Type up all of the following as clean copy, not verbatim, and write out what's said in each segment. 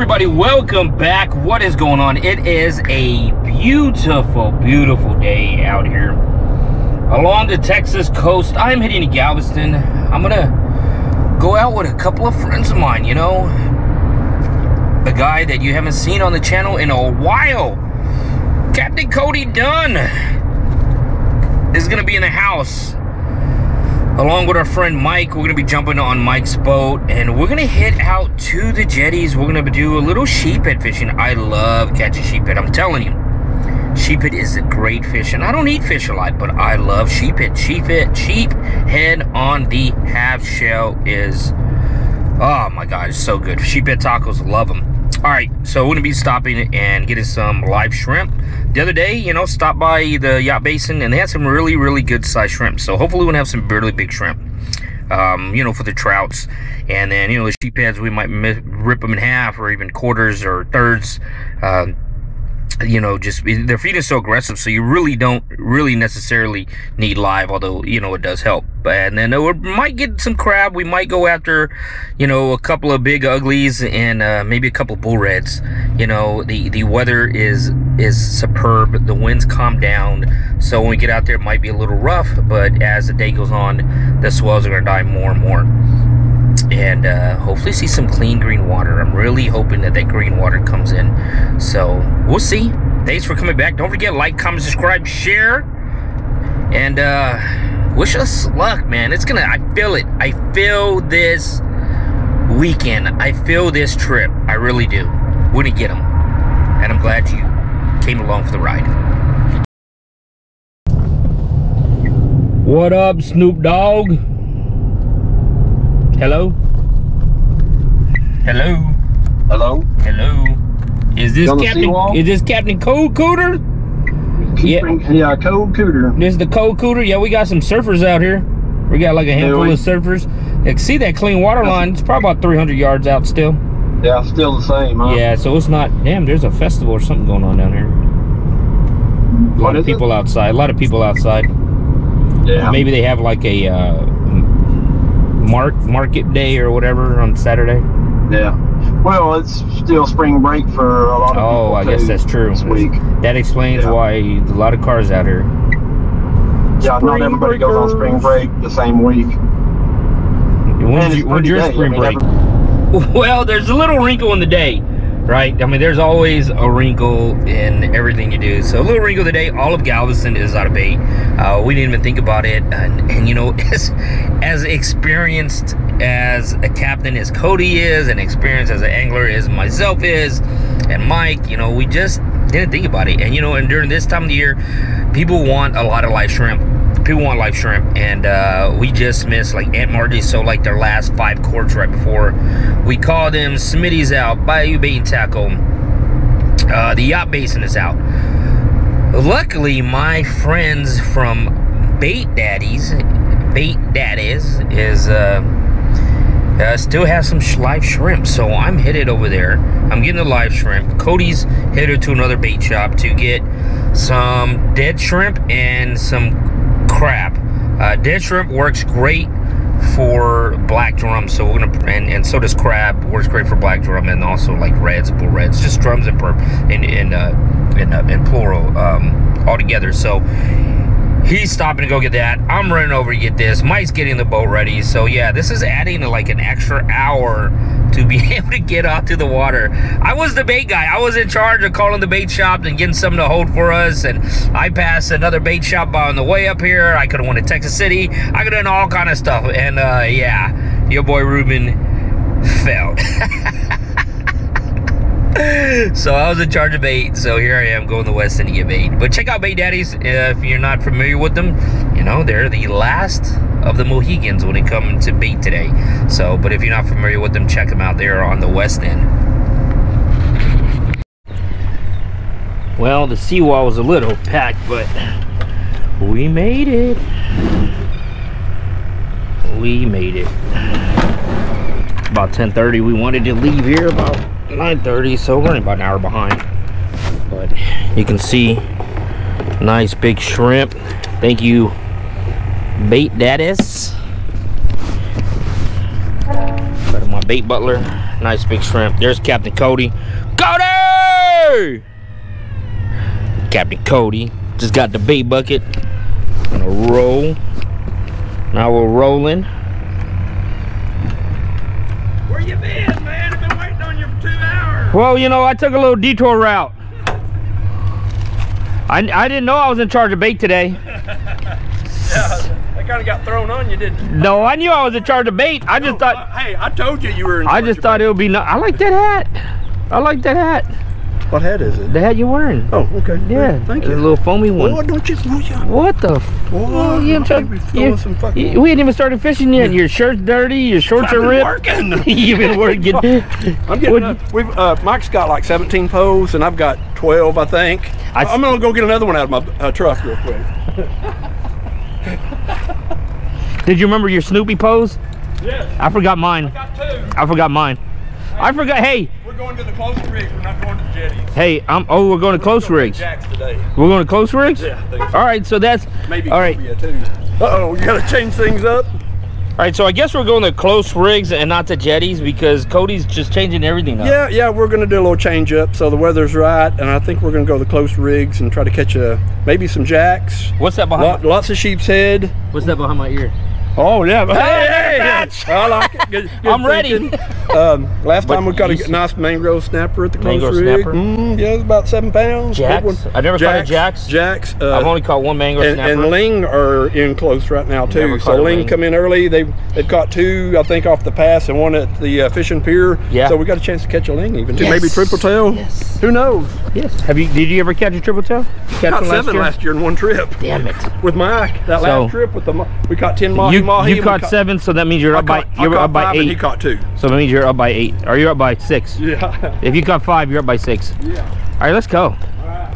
everybody, welcome back. What is going on? It is a beautiful day out here along the Texas coast. I'm heading to Galveston. I'm gonna go out with a couple of friends of mine. You know, a guy that you haven't seen on the channel in a while, Captain Cody Dunn, is gonna be in the house along with our friend Mike. We're gonna be jumping on Mike's boat and we're gonna head out to the jetties. We're gonna do a little sheephead fishing. I love catching sheephead, I'm telling you. Sheephead is a great fish, and I don't eat fish a lot, but I love sheephead. Sheephead on the half shell is, oh my God, it's so good. Sheephead tacos, love them. All right, so we're gonna be stopping and getting some live shrimp. The other day, you know, stopped by the Yacht Basin and they had some really good sized shrimp. So hopefully we'll have some really big shrimp, you know, for the trouts. And then, you know, the sheepheads, we might rip them in half or even quarters or thirds. You know, just their feet are so aggressive, so you really don't necessarily need live, although, you know, it does help. And then we might get some crab. We might go after, you know, a couple of big uglies and maybe a couple of bull reds. You know, the weather is superb. The winds calm down, so when we get out there it might be a little rough, but as the day goes on the swells are going to die more and more, and hopefully see some clean green water. I'm really hoping that green water comes in, so we'll see. Thanks for coming back. Don't forget, like, comment, subscribe, share, and wish us luck, man. It's gonna, I feel it. I feel this weekend, I feel this trip, I really do. We're gonna get them, and I'm glad you came along for the ride. What up, Snoop Dogg? Hello? Hello? Hello? Hello? Is this Captain? Is this Captain Cold Cooter? Yeah, Cold Cooter. This is the Cold Cooter. Yeah, we got some surfers out here. We got like a handful of surfers. You can see that clean water line. It's probably about 300 yards out still. Yeah, still the same, huh? Yeah, so it's not. Damn, there's a festival or something going on down here. A lot of people outside. A lot of people outside. Yeah. Maybe they have like a market day or whatever on Saturday. Yeah, well, it's still spring break for a lot of people. Oh, I guess that's true. This week. That explains why a lot of cars out here. Yeah, not everybody goes on spring break the same week. When's your spring break? Well, there's a little wrinkle in the day, right? I mean, there's always a wrinkle in everything you do. So a little wrinkle today, all of Galveston is out of bait. We didn't even think about it. And you know, as experienced as a captain as Cody is, and experienced as an angler as myself is, and Mike, you know, we just didn't think about it. And you know, and during this time of the year, people want a lot of live shrimp. People want live shrimp, and we just missed like Aunt Margie's, so like their last 5 quarts right before. We called them. Smitty's out, Bayou Bait and Tackle, the Yacht Basin is out. Luckily, my friends from Bait Daddies is still have some live shrimp, so I'm headed over there. I'm getting the live shrimp. Cody's headed to another bait shop to get some dead shrimp and some crab. Dead shrimp works great for black drum, so we're gonna, and so does crab, works great for black drum, and also like reds, bull reds, just drums and in plural, all together. So he's stopping to go get that. I'm running over to get this. Mike's getting the boat ready. So yeah, this is adding like an extra hour to be able to get out to the water. I was the bait guy. I was in charge of calling the bait shop and getting something to hold for us. And I passed another bait shop on the way up here. I could have went to Texas City. I could have done all kind of stuff. And yeah, your boy Ruben failed. So I was in charge of bait, so here I am going to the West End to get bait. But check out Bait Daddies if you're not familiar with them. You know, they're the last of the Mohegans when it comes to bait today. So, but if you're not familiar with them, check them out. They're on the West End. Well, the seawall was a little packed, but we made it. We made it. About 10:30, we wanted to leave here about 9:30, so we're about an hour behind, but you can see nice big shrimp. Thank you, Bait Daddies. Put my bait butler. Nice big shrimp. There's Captain Cody. Cody! Captain Cody just got the bait bucket. Gonna roll. Now we're rolling. Where you been, man? I've been waiting on you for 2 hours. Well, you know, I took a little detour route. I didn't know I was in charge of bait today. Yeah, I kind of got thrown on you, didn't you? No, I knew I was in charge of bait. I just thought. Hey, I told you were in charge. I just thought it would be. I like that hat. I like that hat. What hat is it? The hat you're wearing. Oh, okay. Yeah, thank you. A little foamy one. Oh, don't you? What the? Whoa, you we hadn't even started fishing yet. Your shirt's dirty. Your shorts are ripped. You've been working. I'm getting. We've Mike's got like 17 poles, and I've got 12, I think. I'm gonna go get another one out of my truck real quick. Did you remember your Snoopy pose? Yes. I forgot mine. I got two. I forgot mine. I forgot. Hey, we're going to the close rigs. We're not going to the jetties. Hey, we're going to close rigs. We're going to close rigs. Yeah. I think so. All right. So that's maybe. All right. Uh-oh, you gotta change things up. All right. So I guess we're going to close rigs and not to jetties because Cody's just changing everything up. Yeah. Yeah. We're gonna do a little change up so the weather's right, and I think we're gonna go to the close rigs and try to catch maybe some jacks. What's that behind? Lots of sheep's head. What's that behind my ear? Oh yeah! Hey! I like it. Good I'm thinking. Ready. Last time we caught a nice mangrove snapper at the close rig. Yeah, it was about 7 pounds. Jacks. I never caught a jacks. Jacks. I've only caught one mangrove snapper. And ling are in close right now too. So ling come in early. They caught two, I think, off the pass and one at the fishing pier. Yeah. So we got a chance to catch a ling even too. Yes. Maybe triple tail. Yes. Who knows? Yes. Have you? Did you ever catch a triple tail? Caught seven last year in one trip. Damn it. With Mike, that last trip with we caught 10 miles. You caught seven, so that means you're up by eight. He caught two, so that means you're up by eight. Or you're up by six. Yeah. If you caught five, you're up by six. Yeah. All right, let's go. All right.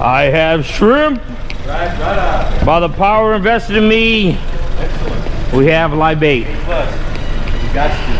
I have shrimp. Right by the power invested in me. Excellent. We have live bait. You got you.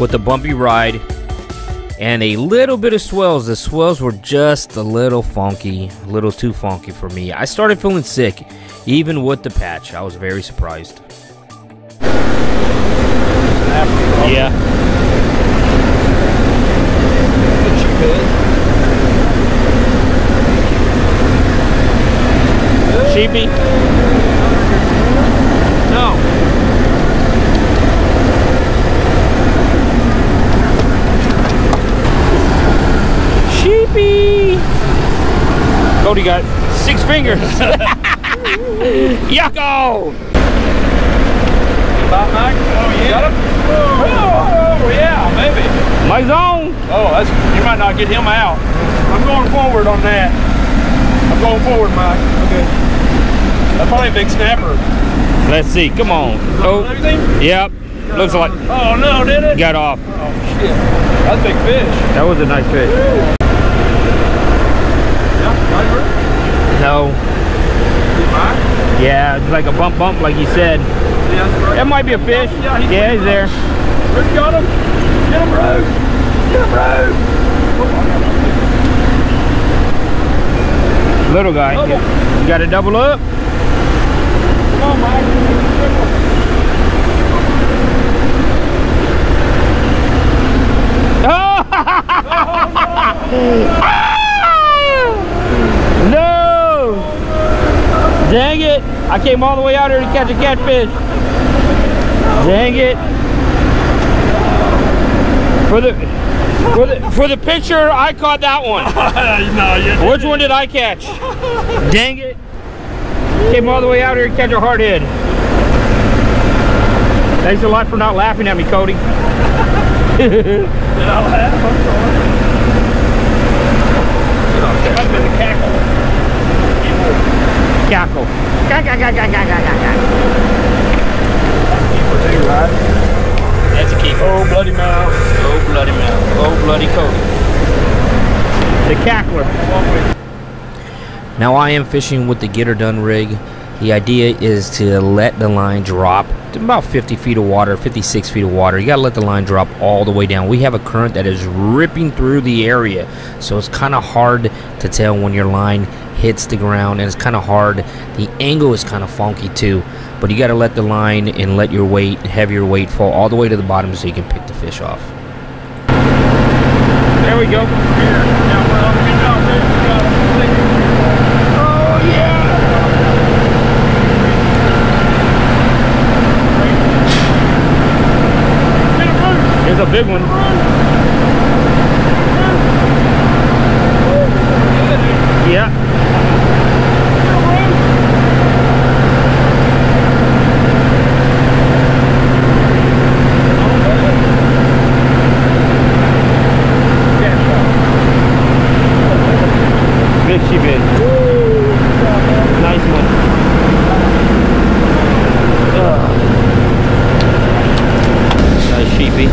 With a bumpy ride and a little bit of swells. The swells were just a little funky, a little too funky for me. I started feeling sick, even with the patch. I was very surprised. Yeah. Sheepy? No. Cody got 6 fingers. Yucko! About Mike? Oh, yeah. Got him? Oh, yeah, maybe. Mike's on. Oh, you might not get him out. I'm going forward on that. I'm going forward, Mike. Okay. That's probably a big snapper. Let's see. Come on. Oh. Yep. Looks like. Oh, no, did it? Got off. Oh, shit. That's a big fish. That was a nice fish. Woo. No. Yeah, it's like a bump, like you said. Yeah, that might be a fish. Yeah, he's there. Rick got him. Get him, bro. Get him, bro. Little guy. You got to double up. Come on, Mike. Oh! No. Dang it! I came all the way out here to catch a catfish. Dang it! For the For the picture, I caught that one. No, you didn't. Which one did I catch? Dang it. Came all the way out here to catch a hard head. Thanks a lot for not laughing at me, Cody. Did I laugh? I'm sorry. I'm going to cackle. Cackle. That's a keeper. Oh, bloody mouth. Oh, bloody mouth. Oh, bloody Cody. The cackler. Now I am fishing with the Get Her Done rig. The idea is to let the line drop to about 50 feet of water, 56 feet of water. You gotta let the line drop all the way down. We have a current that is ripping through the area, so it's kind of hard to tell when your line hits the ground, and it's kind of hard. The angle is kind of funky too, but you gotta let the line and let your weight, heavier weight, fall all the way to the bottom so you can pick the fish off. There we go. A big one. Yeah. Big she bit. Nice one. Nice sheepy.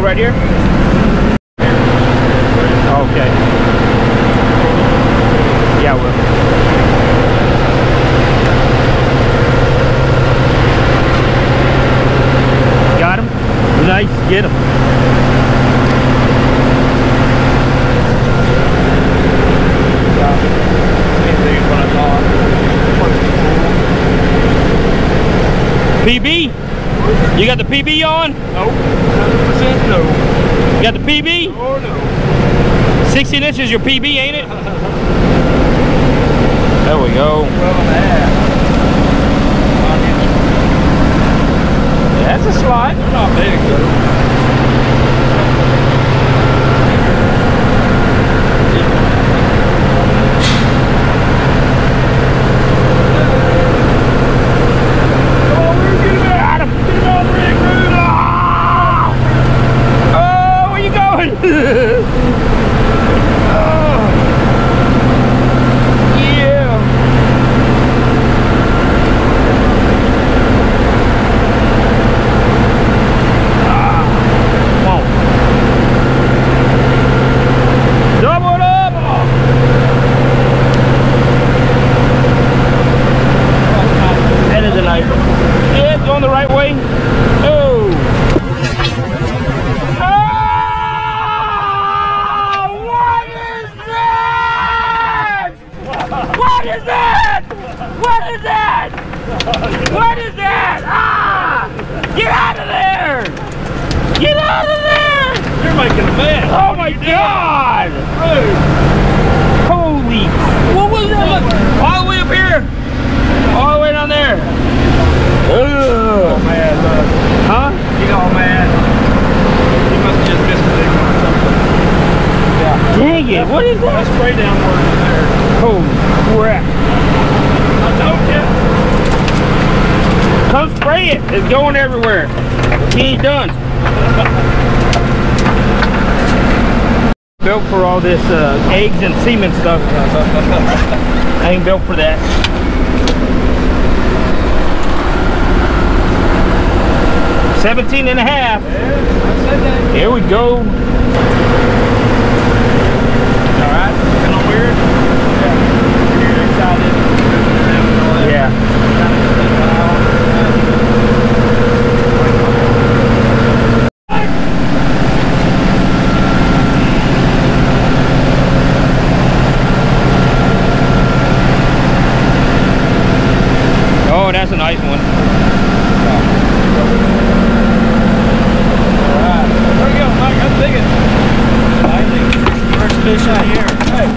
Right here? Okay. Yeah, we'll. Got him? Nice, get him. PB? You got the PB on? Nope. No. You got the PB? Oh no. 16 inches your PB, ain't it? There we go. That's a slide. They're not big though. Oh, we're getting out of it. Get on rig, Ruben. Oh, yeah. Ah. Double up. That is a knife. Yeah, it's on the right way. What is that? Ah! Get out of there! Get out of there! You're making a mess. Oh my God! Holy! What was that? Look, all the way up here, all the way down there. Ugh. Oh man, huh? Get all mad. You must have just missed a big one or something. Yeah. Dang it! What is that? That's spray downward in there. Holy crap! I told you. Come spray it. It's going everywhere. He ain't done. Built for all this eggs and semen stuff. I ain't built for that. Yeah. 17 and a half. Yeah, I said that. Here we go. All right. Kind of weird. Yeah. You're excited. Yeah. Oh, that's a nice one. Alright, there we go, Mike, I'm digging. I think first fish out here. Hey.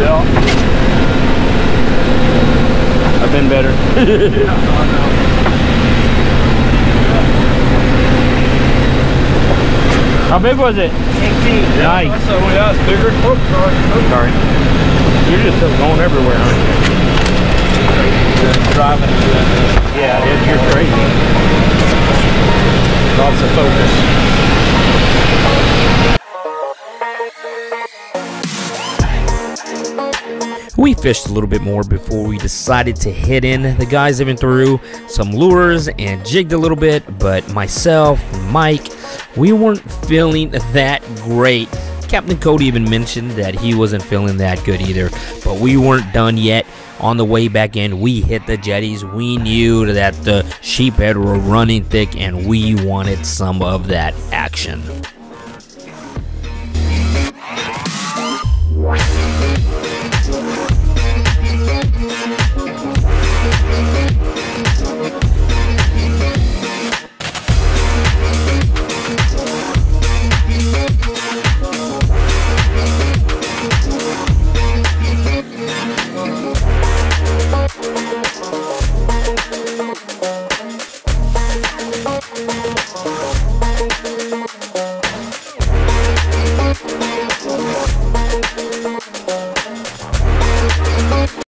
Yeah. I've been better. How big was it? 18. Yeah, nice. So yeah, it's bigger. Oh, sorry. You're just going everywhere, aren't you? Driving. Yeah, you're crazy. Lots of focus. We fished a little bit more before we decided to head in. The guys even threw some lures and jigged a little bit, but myself and Mike, we weren't feeling that great. Captain Cody even mentioned that he wasn't feeling that good either, but we weren't done yet. On the way back in, we hit the jetties. We knew that the sheephead were running thick, and we wanted some of that action.